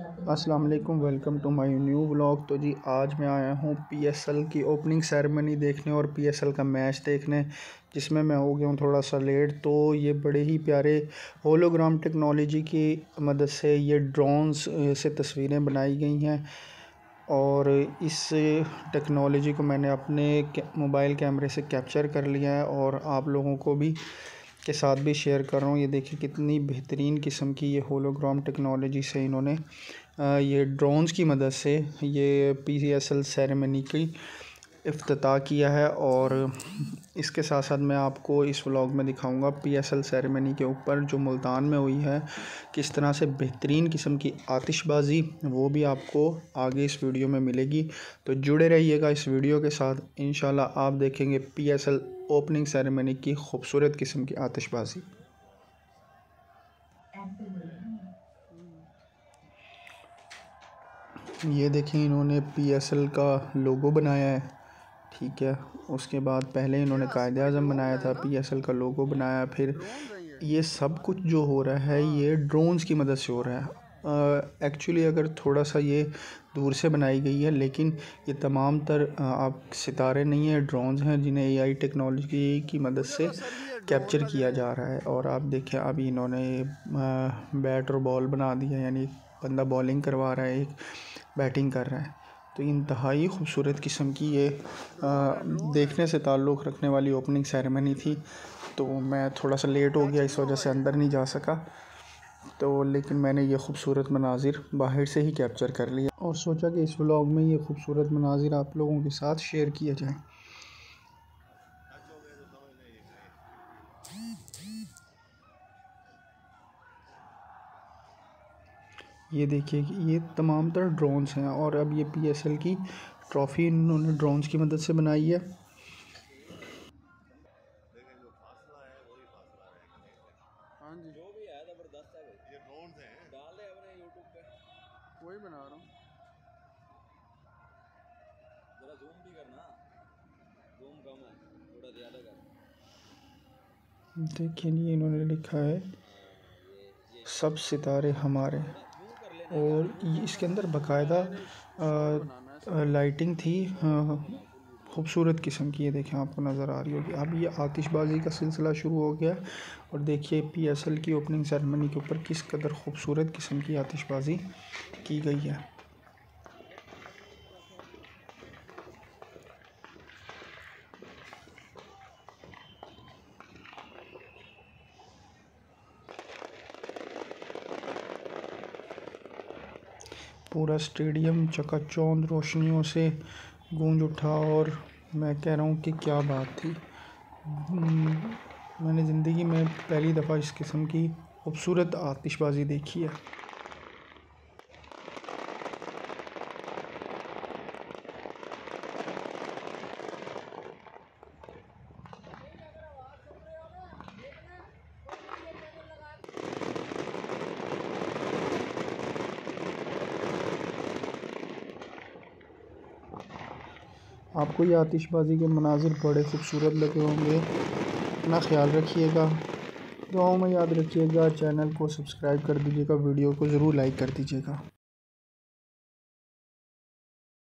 अस्सलाम वालेकुम, welcome to my new vlog. तो जी आज मैं आया हूँ पीएसएल की ओपनिंग सेरेमनी देखने और पीएसएल का मैच देखने, जिसमें मैं हो गया हूँ थोड़ा सा लेट। तो ये बड़े ही प्यारे होलोग्राम टेक्नोलॉजी की मदद से ये ड्रोन्स से तस्वीरें बनाई गई हैं और इस टेक्नोलॉजी को मैंने अपने मोबाइल कैमरे से कैप्चर कर लिया है और आप लोगों को भी के साथ भी शेयर कर रहा हूँ। ये देखिए कितनी बेहतरीन किस्म की ये होलोग्राम टेक्नोलॉजी से इन्होंने ये ड्रोन्स की मदद से ये पीएसएल सेरेमनी की इफ्तिताह किया है। और इसके साथ साथ मैं आपको इस व्लॉग में दिखाऊंगा पीएसएल सेरेमनी के ऊपर जो मुल्तान में हुई है, किस तरह से बेहतरीन किस्म की आतिशबाज़ी, वो भी आपको आगे इस वीडियो में मिलेगी। तो जुड़े रहिएगा इस वीडियो के साथ, इंशाल्लाह आप देखेंगे पीएसएल ओपनिंग सेरेमनी की खूबसूरत किस्म की आतिशबाज़ी। ये देखें इन्होंने पीएसएल का लोगो बनाया है, ठीक है। उसके बाद पहले इन्होंने कायदे आज़म बनाया था, पीएसएल का लोगो बनाया, फिर ये सब कुछ जो हो रहा है ये ड्रोन्स की मदद से हो रहा है। एक्चुअली अगर थोड़ा सा ये दूर से बनाई गई है, लेकिन ये तमाम तर आप सितारे नहीं हैं, ड्रोन्स हैं जिन्हें एआई टेक्नोलॉजी की मदद से कैप्चर किया जा रहा है। और आप देखें अभी इन्होंने बैट और बॉल बना दिया, यानी बंदा बॉलिंग करवा रहा है, एक बैटिंग कर रहा है। तो इंतहाई खूबसूरत किस्म की ये देखने से ताल्लुक़ रखने वाली ओपनिंग सेरेमनी थी। तो मैं थोड़ा सा लेट हो गया, इस वजह से अंदर नहीं जा सका, तो लेकिन मैंने ये खूबसूरत मनाजिर बाहर से ही कैप्चर कर लिया और सोचा कि इस व्लॉग में ये खूबसूरत मनाजिर आप लोगों के साथ शेयर किया जाए। ये देखिए कि ये तमाम तरह ड्रोन्स हैं और अब ये पीएसएल की ट्रॉफ़ी इन्होंने ड्रोन्स की मदद से बनाई है। देखिए ये इन्होंने लिखा है सब सितारे हमारे, और इसके अंदर बाकायदा लाइटिंग थी खूबसूरत किस्म की। ये देखें आपको नज़र आ रही होगी। अब ये आतिशबाज़ी का सिलसिला शुरू हो गया और देखिए पीएसएल की ओपनिंग सेरेमनी के ऊपर किस कदर खूबसूरत किस्म की आतिशबाज़ी की गई है। पूरा स्टेडियम चकाचौंध रोशनियों से गूंज उठा और मैं कह रहा हूँ कि क्या बात थी। मैंने ज़िंदगी में पहली दफ़ा इस किस्म की खूबसूरत आतिशबाज़ी देखी है। आपको ये आतिशबाज़ी के मनाजिर बड़े खूबसूरत लगे होंगे। अपना ख्याल रखिएगा, दुआओं में याद रखिएगा, चैनल को सब्सक्राइब कर दीजिएगा, वीडियो को ज़रूर लाइक कर दीजिएगा।